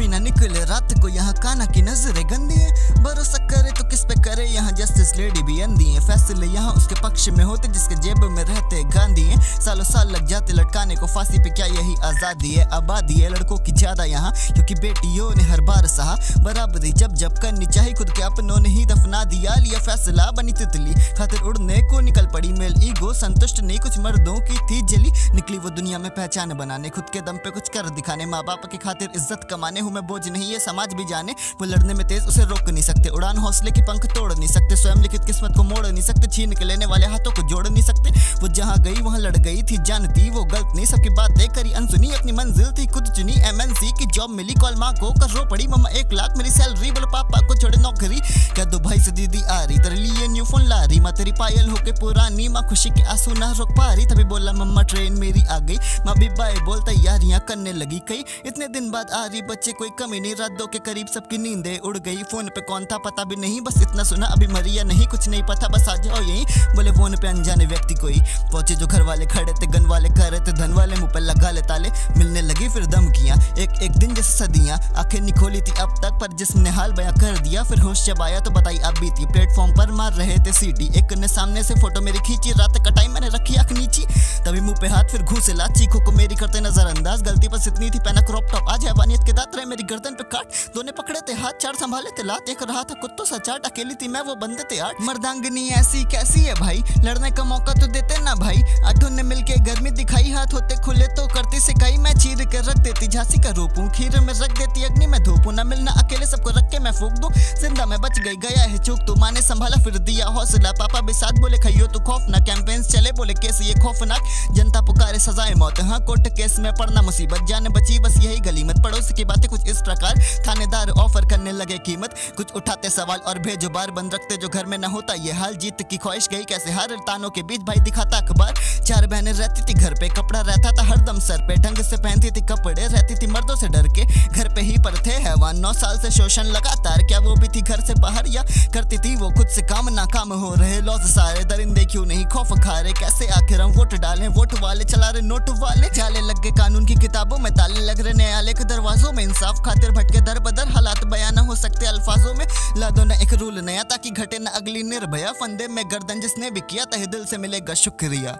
भी ना निकले रात को यहाँ काना की नजरें गंदी है। भरोसा करे तो किस पे करे, यहाँ जस्टिस लेडी भी अंधी है। फैसले यहाँ उसके पक्ष में होते जिसके जेब में रहते गांधी है। सालों साल लग जाते लटकाने को फांसी पे, क्या यही आजादी है? आबादी है लड़कों की ज्यादा यहाँ, क्योंकि बेटियों ने हर बार सहा बराबरी जब जब करनी चाहिए, खुद के अपनों ने ही दफना दिया। लिया फैसला बनी तितली, खातिर उड़ने को निकल पड़ी। मेल ईगो संतुष्ट नहीं कुछ मर्दों की थी जली, निकली वो दुनिया में पहचान बनाने, खुद के दम पे कुछ कर दिखाने, माँ बाप की खातिर इज्जत कमाने। हूँ मैं बोझ नहीं ये समाज भी जाने, वो लड़ने में तेज उसे रोक नहीं सकते, उड़ान हौसले के पंख तोड़ नहीं सकते, स्वयं लिखित किस्मत को मोड़ नहीं सकते, छीन के लेने वाले हाथों को जोड़ नहीं सकते। वो जहाँ गई वहाँ लड़ गई थी, जानती वो गलत नहीं, सबकी बात देख करी अनसुनी, अपनी मंजिल थी खुद चुनी। MNC की जॉब मिली, कॉल माँ को कर रो पड़ी, मम्मा 1 लाख मेरी सैलरी, बोलो पापा को छोड़े नौकरी, कह दो भाई से दीदी आ रही, तेरे लिए न्यू फोन ला रही, माँ तेरी पायल होके पुरानी, माँ खुशी के आंसू ना रोक पा रही, तभी बोला मम्मा ट्रेन मेरी आ गई, माँ भी बाय बोल तैयारियाँ करने लगी कई, इतने दिन बाद आ रही बच्चे कोई कमी नहीं, रात 2 के करीब सबकी नींदें उड़ गई, फोन पे कौन था पता भी नहीं, बस इतना सुना अभी मरी या नहीं कुछ नहीं पता, बस आ जाओ यहीं, बोले फोन पे अनजाने व्यक्ति कोई। पहुंचे जो घर वाले खड़े थे, गन वाले कर रहे थे धन वाले, मुँह पर लगा ले ताले, मिलने लगी फिर धमकियाँ, एक एक दिन जैसे सदियाँ, आंखें निखोली थी अब तक पर जिसम ने हाल बयां कर दिया, फिर होश जब आया तो बताई आप बीती, प्लेटफॉर्म पर मार रहे थे सीटी, एक ने सामने से फोटो मेरी खींची, रात कटाई मैंने रखी आंख नीची, तभी मुंह पे हाथ फिर घूसेला, चीखों को मेरी करते नजरअंदाज, गलती बस इतनी थी पहना क्रॉप टॉप, आज हैवानियत के दांत रहे मेरी गर्दन पे काट, दोनों पकड़े थे हाथ, 4 संभाले थे लात, एक रहा था कुत्तों सा चाट, अकेली थी मैं वो बंदे थे 8, मर्दांगनी ऐसी कैसी है भाई, लड़ने का मौका तो देते ना भाई, आठों ने मिलके गर्मी दिखाई, हाथ होते खुले तो करती सिकाई, मैं चीर कर रख देती झांसी का रोपू, खीर में रख देती अग्नि में धोपू, न मिलना अकेले सबको रख के मैं फूंक दूं, जिंदा मैं बच गई गया है चूक, तो माँ ने संभाला फिर दिया हौसला, पापा भी साथ बोले खाइयो तो खौफ ना, कैंपेन चले बोले कैसे ये खौफनाक, जनता पुकारे सजाए मौत, हाँ कोर्ट केस में पड़ना मुसीबत, जान बची बस यही गली मत, पड़ोसी की बातें कुछ इस प्रकार, थानेदार ऑफर करने लगे कीमत, कुछ उठाते सवाल और भेजो बार, बंद रखते जो घर में न होता ये हाल, जीत की ख्वाहिश गई कैसे हार, तानों के बीच भाई दिखाता अखबार, 4 बहनें रहती थी घर पे, कपड़ा रहता था हरदम सर पे, ढंग से पहनती थी कपड़े, रहती थी मर्दों से डर के, घर पे ही पर थे हैवान, 9 साल से शोषण लगातार, क्या वो भी थी घर से बाहर या करती थी वो खुद से काम, नाकाम हो रहे लॉज सारे, दरिंदे क्यों नहीं खौफ खा रहे, कैसे आखिर हम वोट डालें, वोट वाले चला रहे नोट वाले, चाले लग गए कानून की किताबों में ताले, लग रहे न्यायालय के दरवाजों में, इंसाफ खातिर भटके दर बदर, हालात बयान हो सकते अल्फाजों में, ला दो ना एक रूल नया ताकि घटे ना अगली निर्भया, फंदे में गर्दन जिसने भी किया, तहे दिल से मिलेगा शुक्रिया,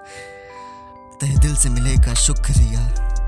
तहे दिल से मिलेगा शुक्रिया।